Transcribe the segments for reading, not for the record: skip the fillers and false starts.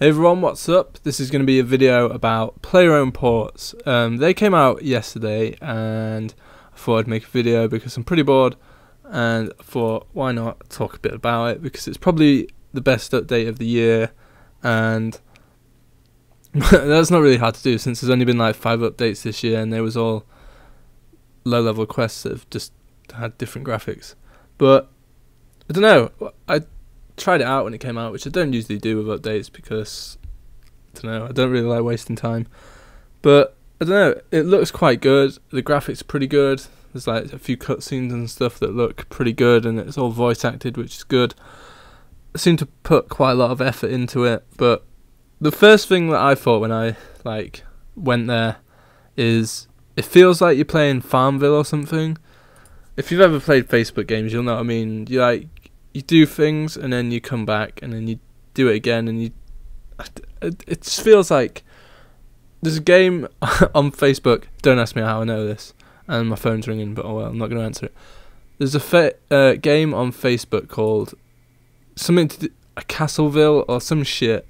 Hey everyone, what's up? This is going to be a video about player-owned ports. They came out yesterday and I thought I'd make a video because I'm pretty bored and I thought why not talk a bit about it because it's probably the best update of the year and that's not really hard to do since there's only been like 5 updates this year and they was all low-level quests that have just had different graphics. But I don't know, I tried it out when it came out, which I don't usually do with updates because I don't know, I don't really like wasting time. But I don't know, it looks quite good. The graphics are pretty good. There's like a few cutscenes and stuff that look pretty good, and it's all voice acted, which is good. I seem to put quite a lot of effort into it. But the first thing that I thought when I went there is it feels like you're playing Farmville or something. If you've ever played Facebook games, you'll know what I mean. You you do things and then you come back and then you do it again and you... It just feels like there's a game on Facebook, don't ask me how I know this, and my phone's ringing, but oh well, I'm not going to answer it. There's a game on Facebook called something to do, Castleville or some shit,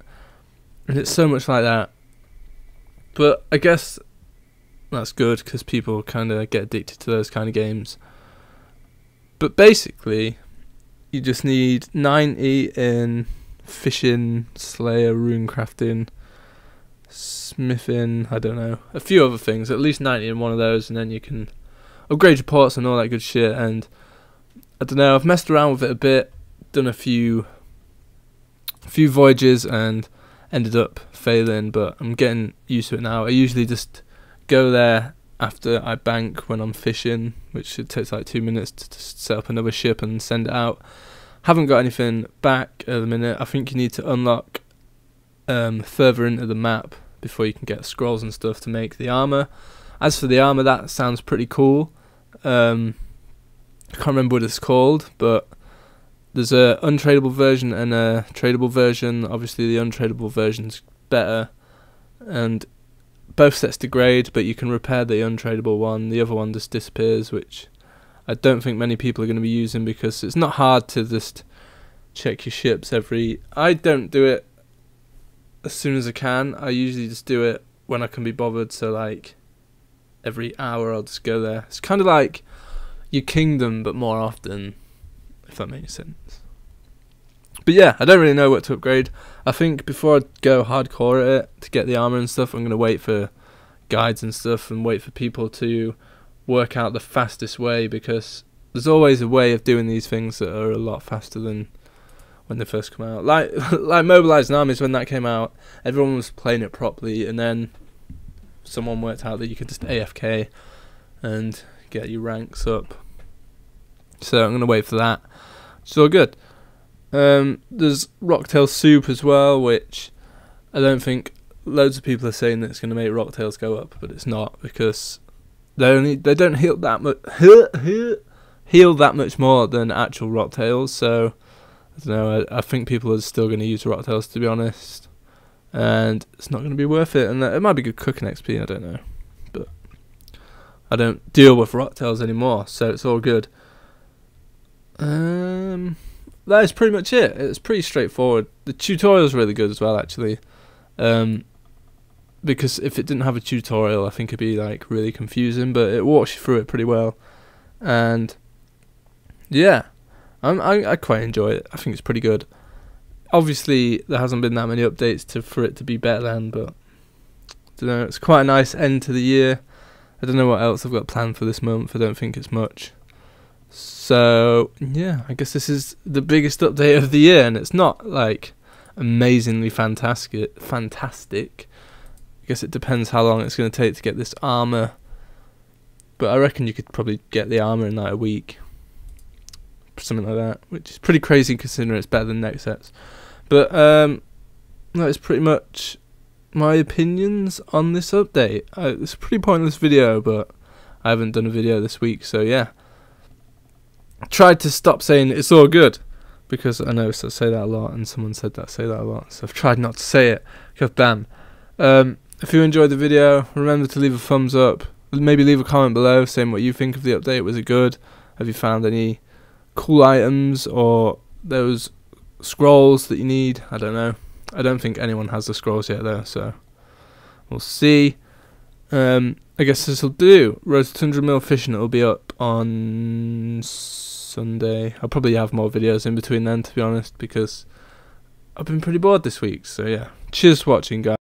and it's so much like that. But I guess that's good because people kind of get addicted to those kind of games. But basically you just need 90 in fishing, slayer, rune crafting, smithing, I don't know, a few other things, at least 90 in one of those, and then you can upgrade your ports and all that good shit. And I don't know, I've messed around with it a bit, done a few voyages and ended up failing, but I'm getting used to it now. I usually just go there after I bank when I'm fishing, which it takes like 2 minutes to set up another ship and send it out. Haven't got anything back at the minute. I think you need to unlock further into the map before you can get scrolls and stuff to make the armor. As for the armor, that sounds pretty cool. I can't remember what it's called, but there's a untradeable version and a tradable version. Obviously the untradeable version's better and both sets degrade, but you can repair the untradeable one. The other one just disappears, which I don't think many people are going to be using because it's not hard to just check your ships every... I don't do it as soon as I can. I usually just do it when I can be bothered, so like every hour I'll just go there. It's kind of like your kingdom, but more often, if that makes sense. But yeah, I don't really know what to upgrade. I think before I go hardcore at it to get the armor and stuff, I'm going to wait for guides and stuff and wait for people to work out the fastest way, because there's always a way of doing these things that are a lot faster than when they first come out. Like mobilizing armies, when that came out, everyone was playing it properly, and then someone worked out that you could just AFK and get your ranks up. So I'm going to wait for that. It's all good. There's Rocktail Soup as well, which I don't think loads of people are saying that it's going to make Rocktails go up, but it's not, because they don't heal that much more than actual Rocktails. So I don't know. I think people are still going to use Rocktails, to be honest, and it's not going to be worth it. And it might be good cooking XP. I don't know, but I don't deal with Rocktails anymore, so it's all good. That is pretty much it. It's pretty straightforward. The tutorial's really good as well, actually. Because if it didn't have a tutorial, I think it'd be like really confusing, but it walks you through it pretty well. And yeah, I quite enjoy it. I think it's pretty good. Obviously, there hasn't been that many updates for it to be better than, but I don't know, it's quite a nice end to the year. I don't know what else I've got planned for this month. I don't think it's much. So yeah, I guess this is the biggest update of the year, and it's not like amazingly fantastic. I guess it depends how long it's going to take to get this armor, but I reckon you could probably get the armor in like a week, something like that, which is pretty crazy considering it's better than next sets. But that is pretty much my opinions on this update. It's a pretty pointless video, but I haven't done a video this week, so yeah. I tried to stop saying it's all good, because I know, so I say that a lot, and someone said that I say that a lot, so I've tried not to say it. God damn. If you enjoyed the video, remember to leave a thumbs up. Maybe leave a comment below saying what you think of the update. Was it good? Have you found any cool items or those scrolls that you need? I don't know. I don't think anyone has the scrolls yet though, so we'll see. I guess this will do. Roast 100 mil fishing, it'll be up on Sunday. I'll probably have more videos in between then, to be honest, because I've been pretty bored this week. So yeah, cheers for watching, guys.